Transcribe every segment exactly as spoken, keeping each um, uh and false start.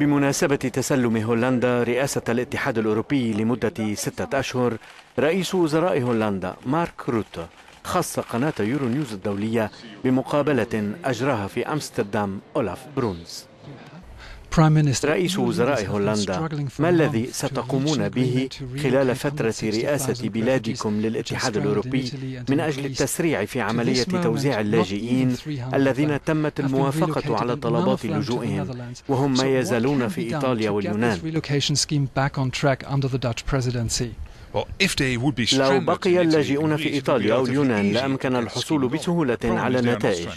بمناسبة تسلم هولندا رئاسة الاتحاد الأوروبي لمدة ستة أشهر، رئيس وزراء هولندا مارك روته خص قناة يورونيوز الدولية بمقابلة أجراها في امستردام اولاف برونز. رئيس وزراء هولندا، ما الذي ستقومون به خلال فترة رئاسة بلادكم للاتحاد الأوروبي من أجل التسريع في عملية توزيع اللاجئين الذين تمت الموافقة على طلبات لجوئهم وهم ما يزالون في إيطاليا واليونان؟ لو بقي اللاجئون في إيطاليا أو اليونان لأمكن الحصول بسهولة على نتائج.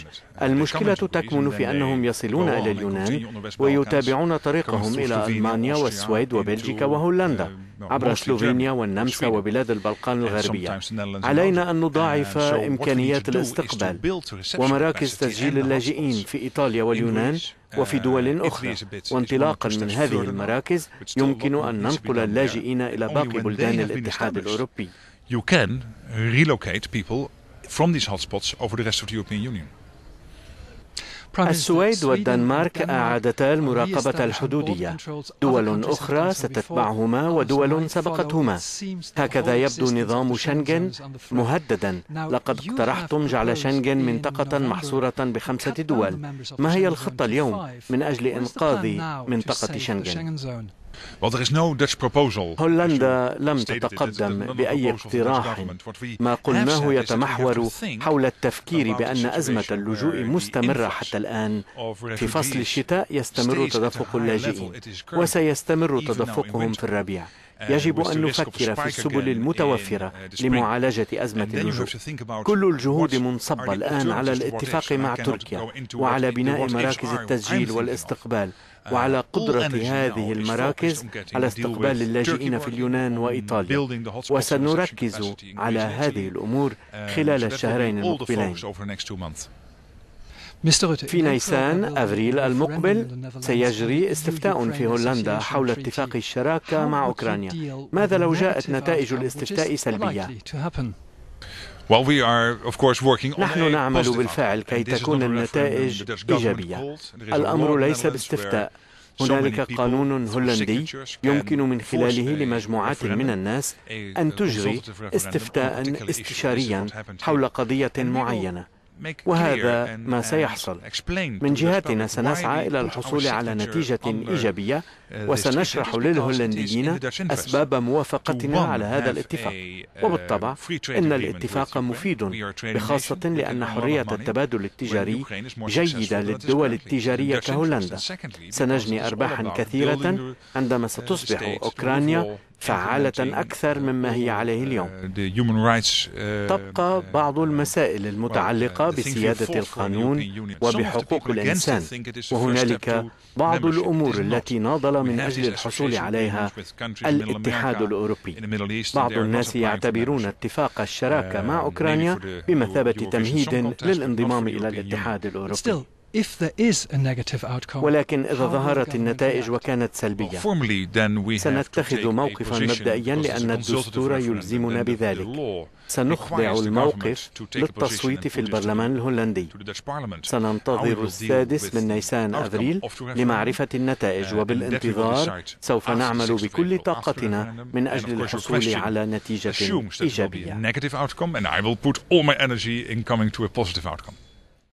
المشكلة تكمن في أنهم يصلون إلى اليونان ويتابعون طريقهم إلى ألمانيا والسويد وبلجيكا وهولندا عبر سلوفينيا والنمسا وبلاد البلقان الغربية. علينا أن نضاعف إمكانيات الاستقبال ومراكز تسجيل اللاجئين في إيطاليا واليونان وفي دول أخرى، وانطلاقا من هذه المراكز يمكن أن ننقل اللاجئين إلى باقي بلدان الاتحاد الأوروبي. You can relocate people from these hotspots over the rest of the European Union. السويد والدنمارك أعادتا المراقبة الحدودية، دول أخرى ستتبعهما ودول سبقتهما. هكذا يبدو نظام شنغن مهددا. لقد اقترحتم جعل شنغن منطقة محصورة بخمسة دول. ما هي الخطة اليوم من أجل إنقاذ منطقة شنغن؟ هولندا لم تتقدم بأي اقتراح. ما قلناه يتمحور حول التفكير بأن أزمة اللجوء مستمرة حتى الآن. في فصل الشتاء يستمر تدفق اللاجئين وسيستمر تدفقهم في الربيع. يجب أن نفكر في السبل المتوفرة لمعالجة أزمة اللجوء. كل الجهود منصبة الآن على الاتفاق مع تركيا وعلى بناء مراكز التسجيل والاستقبال، وعلى قدرة هذه المراكز على استقبال اللاجئين في اليونان وإيطاليا، وسنركز على هذه الأمور خلال الشهرين المقبلين. في نيسان أفريل المقبل سيجري استفتاء في هولندا حول اتفاق الشراكة مع أوكرانيا. ماذا لو جاءت نتائج الاستفتاء سلبية؟ نحن نعمل بالفعل كي تكون النتائج إيجابية. الأمر ليس باستفتاء. هنالك قانون هولندي يمكن من خلاله لمجموعات من الناس أن تجري استفتاء استشاريا حول قضية معينة، وهذا ما سيحصل. من جهتنا سنسعى إلى الحصول على نتيجة إيجابية، وسنشرح للهولنديين أسباب موافقتنا على هذا الاتفاق. وبالطبع إن الاتفاق مفيد، بخاصة لأن حرية التبادل التجاري جيدة للدول التجارية كهولندا. سنجني أرباحا كثيرة عندما ستصبح أوكرانيا فعالة أكثر مما هي عليه اليوم. تبقى بعض المسائل المتعلقة بسيادة القانون وبحقوق الإنسان، وهنالك بعض الأمور التي ناضل من أجل الحصول عليها الاتحاد الأوروبي. بعض الناس يعتبرون اتفاق الشراكة مع أوكرانيا بمثابة تمهيد للانضمام إلى الاتحاد الأوروبي. ولكن إذا ظهرت النتائج وكانت سلبية، سنتخذ موقفا مبدئيا لأن الدستور يلزمنا بذلك. سنخضع الموقف للتصويت في البرلمان الهولندي. سننتظر السادس من نيسان أفريل لمعرفة النتائج، وبالانتظار سوف نعمل بكل طاقتنا من أجل الحصول على نتيجة إيجابية.